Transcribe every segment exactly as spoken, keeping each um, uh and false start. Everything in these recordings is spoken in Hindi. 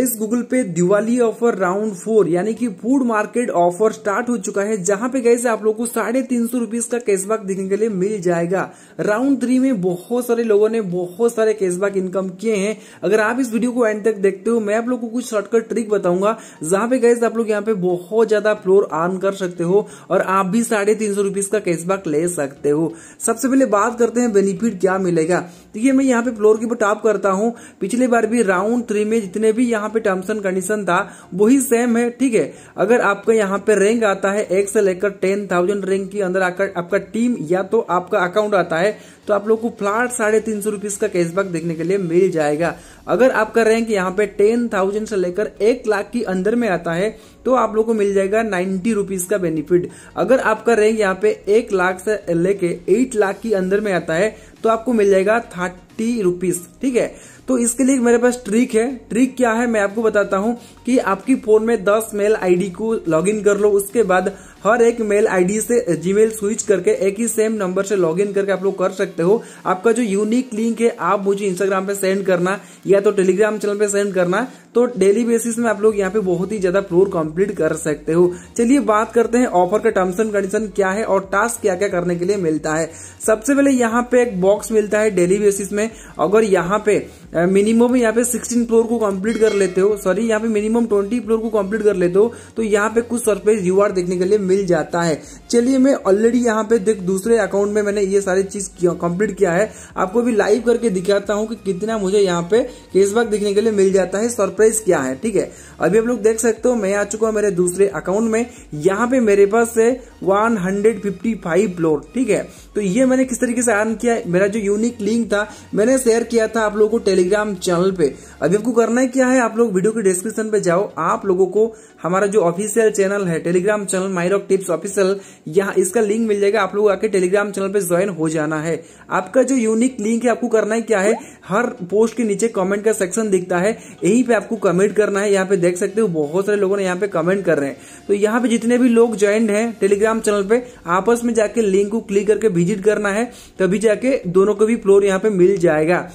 इस गूगल पे दिवाली ऑफर राउंड फोर यानी कि फूड मार्केट ऑफर स्टार्ट हो चुका है, जहां पे गैस आप लोगों को साढ़े तीन सौ रुपीज का कैशबैक देखने के लिए मिल जाएगा। राउंड थ्री में बहुत सारे लोगों ने बहुत सारे कैशबैक इनकम किए हैं। अगर आप इस वीडियो को एंड तक देखते हो, मैं आप लोगों को कुछ शॉर्टकट ट्रिक बताऊंगा जहां पे गैस आप लोग यहाँ पे बहुत ज्यादा फ्लोर अर्न कर सकते हो और आप भी साढ़े तीन सौ रुपीज का कैशबैक ले सकते हो। सबसे पहले बात करते हैं बेनिफिट क्या मिलेगा। तो ये मैं यहाँ पे फ्लोर के ऊपर टॉप करता हूँ। पिछले बार भी राउंड थ्री में जितने भी यहाँ पे टर्म्स एंड कंडीशन था वही सेम है, ठीक है। अगर आपका यहाँ पे रैंक आता है एक से लेकर टेन थाउजेंड रैंक के अंदर आकर आपका टीम या तो आपका अकाउंट आता है तो आप लोग को फ्लैट साढ़े तीन सौ रुपीज का कैशबैक देखने के लिए मिल जाएगा। अगर आपका रैंक यहाँ पे टेन थाउजेंड से लेकर एक लाख के अंदर में आता है तो आप लोग को मिल जाएगा नाइन्टी रुपीज का बेनिफिट। अगर आपका रैंक यहाँ पे एक लाख से लेके एट लाख के अंदर में आता है तो आपको मिल जाएगा थर्टी रुपीज, ठीक है। तो इसके लिए मेरे पास ट्रिक है। ट्रिक क्या है मैं आपको बताता हूं कि आपकी फोन में दस मेल आईडी को लॉगिन कर लो। उसके बाद हर एक मेल आईडी से जीमेल स्विच करके एक ही सेम नंबर से लॉगिन करके आप लोग कर सकते हो। आपका जो यूनिक लिंक है आप मुझे इंस्टाग्राम पे सेंड करना या तो टेलीग्राम चैनल पे सेंड करना, तो डेली बेसिस में आप लोग यहाँ पे बहुत ही ज्यादा फ्लोर कंप्लीट कर सकते हो। चलिए बात करते हैं ऑफर का टर्म्स एंड कंडीशन क्या है और टास्क क्या क्या करने के लिए मिलता है। सबसे पहले यहाँ पे एक बॉक्स मिलता है डेली बेसिस में। अगर यहाँ पे मिनिमम यहाँ पे सोलह फ्लोर को कंप्लीट कर लेते हो, सॉरी यहाँ पे मिनिमम बीस फ्लोर को कंप्लीट कर लेते हो तो यहाँ पे कुछ सरप्राइज यूआर देखने के लिए मिल जाता है। चलिए मैं ऑलरेडी यहाँ पे देख दूसरे अकाउंट में मैंने ये सारी चीज कंप्लीट किया है, आपको भी लाइव करके दिखाता हूँ कि कितना मुझे यहाँ पे कैशबैक देखने के लिए मिल जाता है, सरप्राइज क्या है, ठीक है। अभी आप लोग देख सकते हो मैं आ चुका हूँ मेरे दूसरे अकाउंट में। यहाँ पे मेरे पास है one hundred fifty five floor, ठीक है। तो ये मैंने किस तरीके से अर्न किया, मेरा जो यूनिक लिंक था मैंने शेयर किया था आप लोगों को टेलीग्राम चैनल पे। अभी आपको करना है क्या है, आप लोग वीडियो के डिस्क्रिप्शन पे जाओ, आप लोगों को हमारा जो ऑफिशियल चैनल है Telegram channel MyRock tips official, यहाँ इसका लिंक मिल जाएगा। आप लोग आके टेलीग्राम चैनल पे ज्वाइन हो जाना है। आपका जो यूनिक लिंक है आपको करना है क्या है, हर पोस्ट के नीचे कमेंट का सेक्शन दिखता है, यहीं पे आपको कमेंट करना है। यहाँ पे देख सकते हो बहुत सारे लोगों ने यहाँ पे कमेंट कर रहे हैं। तो यहाँ पे जितने भी लोग ज्वाइन है टेलीग्राम चैनल पे आपस में जाके लिंक को क्लिक करके विजिट करना है, तभी जाके दोनों को भी फ्लोर यहाँ पे मिल जाएगा।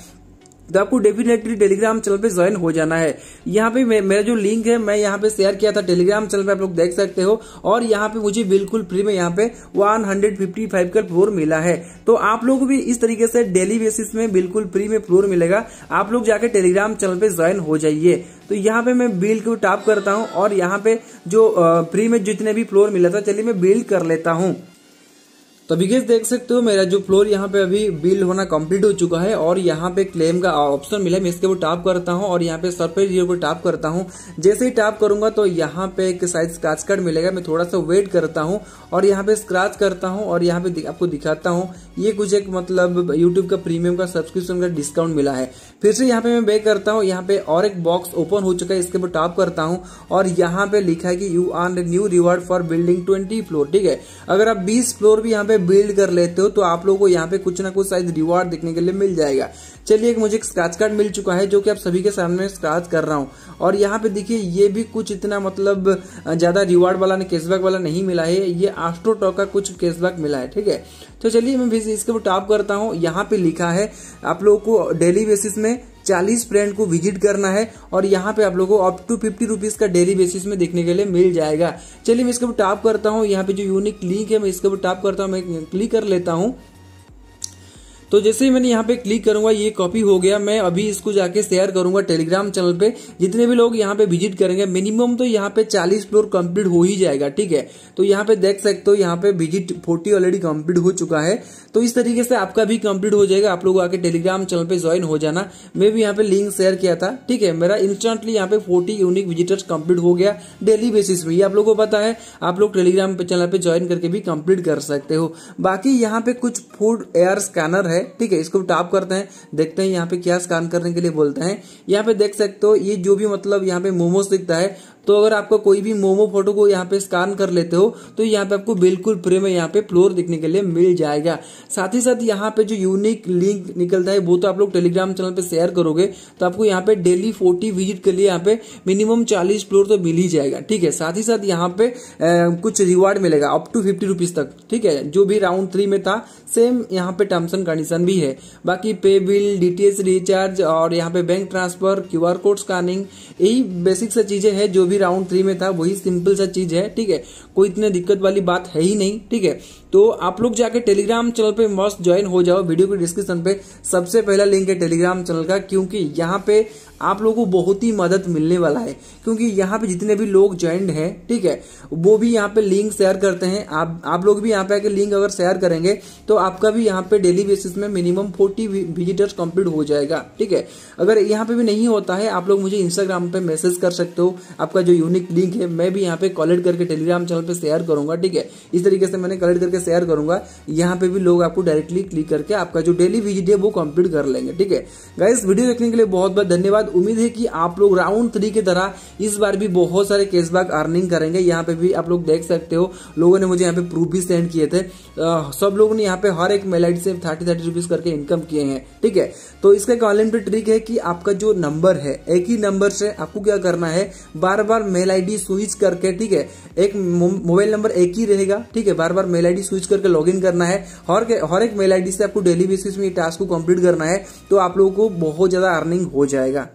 तो आपको डेफिनेटली टेलीग्राम चैनल पे ज्वाइन हो जाना है। यहाँ पे मेरा जो लिंक है मैं यहाँ पे शेयर किया था टेलीग्राम चैनल पे, आप लोग देख सकते हो। और यहाँ पे मुझे बिल्कुल फ्री में यहाँ पे वन हंड्रेड फिफ्टी फाइव का फ्लोर मिला है। तो आप लोग भी इस तरीके से डेली बेसिस में बिल्कुल फ्री में फ्लोर मिलेगा, आप लोग जाके टेलीग्राम चैनल पे ज्वाइन हो जाइए। तो यहाँ पे मैं बिल को टॉप करता हूँ और यहाँ पे जो फ्री में जितने भी फ्लोर मिला था चलिए मैं बिल कर लेता हूँ। तो अभी गैस देख सकते हो मेरा जो फ्लोर यहाँ पे अभी बिल होना कंप्लीट हो चुका है और यहाँ पे क्लेम का ऑप्शन मिला है, मैं इसके वो टॉप करता हूँ और यहाँ पे सरप्राइज जीरो को टॉप करता हूँ। जैसे ही टॉप करूंगा तो यहाँ पे एक साइज स्क्रैच कार्ड मिलेगा, मैं थोड़ा सा वेट करता हूँ और यहाँ पे स्क्रैच करता हूँ और यहाँ पे आपको दिखाता हूँ। ये कुछ एक मतलब यूट्यूब का प्रीमियम का सब्सक्रिप्शन का डिस्काउंट मिला है। फिर से यहाँ पे मैं बैक करता हूँ, यहाँ पे और एक बॉक्स ओपन हो चुका है, इसके ऊपर टॉप करता हूँ और यहाँ पे लिखा है कि you earn new reward for building twenty floor, ठीक है। अगर आप बीस फ्लोर भी यहाँ पे बिल्ड कर लेते हो तो आप लोगों को यहाँ पे कुछ ना कुछ शायद रिवॉर्ड देखने के लिए मिल जाएगा। चलिए एक मुझे एक स्क्रैच कार्ड मिल चुका है जो कि आप सभी के सामने स्क्रैच कर रहा हूँ। और यहाँ पे देखिए ये भी कुछ इतना मतलब ज्यादा रिवॉर्ड वाला ने कैशबैक वाला नहीं मिला है, ये एस्ट्रोटॉक का कुछ कैशबैक मिला है, ठीक है। तो चलिए मैं इसके ऊपर टॉप करता हूँ। यहाँ पे लिखा है आप लोगों को डेली बेसिस में चालीस फ्रेंड को विजिट करना है और यहाँ पे आप लोगों को अप टू फिफ्टी रुपीज का डेली बेसिस में देखने के लिए मिल जाएगा। चलिए मैं इसके ऊपर टॉप करता हूँ, यहाँ पे जो यूनिक लिंक है मैं इसके ऊपर टॉप करता हूँ, मैं क्लिक कर लेता हूँ। तो जैसे ही मैंने यहाँ पे क्लिक करूंगा ये कॉपी हो गया, मैं अभी इसको जाके शेयर करूंगा टेलीग्राम चैनल पे, जितने भी लोग यहाँ पे विजिट करेंगे। मिनिमम तो यहाँ पे चालीस फ्लोर कंप्लीट हो ही जाएगा, ठीक है। तो यहाँ पे देख सकते हो यहाँ पे विजिट फोर्टी ऑलरेडी कंप्लीट हो चुका है। तो इस तरीके से आपका भी कंप्लीट हो जाएगा, आप लोग आके टेलीग्राम चैनल पे ज्वाइन हो जाना। मैं भी यहाँ पे लिंक शेयर किया था, ठीक है। मेरा इंस्टेंटली यहाँ पे फोर्टी यूनिक विजिटर्स कंप्लीट हो गया डेली बेसिस पे, ये आप लोगों को पता है। आप लोग टेलीग्राम चैनल पे ज्वाइन करके भी कंप्लीट कर सकते हो। बाकी यहाँ पे कुछ फूड एयर स्कैनर है, ठीक है, इसको टॉप करते हैं, देखते हैं यहाँ पे क्या स्कैन करने के लिए बोलते हैं। यहाँ पे देख सकते हो ये जो भी मतलब यहाँ पे मोमोज दिखता है तो अगर आपका कोई भी मोमो फोटो को यहाँ पे स्कैन कर लेते हो तो यहाँ पे आपको बिल्कुल फ्री में यहाँ पे फ्लोर देखने के लिए मिल जाएगा। साथ ही साथ यहाँ पे जो यूनिक लिंक निकलता है वो तो आप लोग टेलीग्राम चैनल पे शेयर करोगे तो आपको यहाँ पे डेली फोर्टी विजिट के लिए यहाँ पे मिनिमम चालीस फ्लोर तो मिल ही जाएगा, ठीक है। साथ ही साथ यहाँ पे आ, कुछ रिवार्ड मिलेगा अप टू फिफ्टी रुपीज तक, ठीक है, जो भी राउंड थ्री में था सेम यहाँ पे टर्म्स एंड कंडीशन भी है। बाकी पे बिल, डीटीएच रिचार्ज और यहाँ पे bank transfer, QR code scanning, यही बेसिक सा चीजें है जो भी राउंड थ्री में था, वही सिंपल सा चीज है, ठीक है, कोई इतने दिक्कत वाली बात है ही नहीं, ठीक है। तो आप लोग जाके टेलीग्राम चैनल पे मस्त ज्वाइन हो जाओ, वीडियो के डिस्क्रिप्शन पे सबसे पहला लिंक है टेलीग्राम चैनल का, क्योंकि यहाँ पे आप लोगों को बहुत ही मदद मिलने वाला है, क्योंकि यहाँ पे जितने भी लोग ज्वाइंड हैं, ठीक है, वो भी यहाँ पे लिंक शेयर करते हैं। आप आप लोग भी यहाँ पे आके लिंक अगर शेयर करेंगे तो आपका भी यहाँ पे डेली बेसिस में मिनिमम फोर्टी विजिटर्स कंप्लीट हो जाएगा, ठीक है। अगर यहाँ पे भी नहीं होता है आप लोग मुझे इंस्टाग्राम पे मैसेज कर सकते हो, आपका जो यूनिक लिंक है मैं भी यहाँ पे कलेक्ट करके टेलीग्राम चैनल पे शेयर करूंगा, ठीक है। इस तरीके से मैंने कलेक्ट करके शेयर करूंगा, यहाँ पे भी लोग आपको डायरेक्टली क्लिक करके आपका जो डेली विजिट है वो कंप्लीट कर लेंगे, ठीक है। गाइस, वीडियो देखने के लिए बहुत बहुत धन्यवाद। उम्मीद है कि आप लोग राउंड थ्री की तरह इस बार भी बहुत सारे कैशबैक अर्निंग करेंगे। यहाँ पे भी आप लोग देख सकते हो, लोगों ने मुझे यहाँ पे प्रूफ भी सेंड किए थे, आ, सब लोगों ने यहाँ पे हर एक मेल आईडी से थर्टी थर्टी रुपीज करके इनकम किए हैं, ठीक है। तो इसका कॉलन पे ट्रिक है कि आपका जो नंबर है, एक ही नंबर से आपको क्या करना है, बार बार मेल आईडी स्विच करके, ठीक है, एक मोबाइल नंबर एक ही रहेगा, ठीक है, बार बार मेल आईडी स्विच करके लॉग इन करना है, हर एक मेल आईडी से आपको डेली बेसिस में टास्क को कंप्लीट करना है, तो आप लोगों को बहुत ज्यादा अर्निंग हो जाएगा।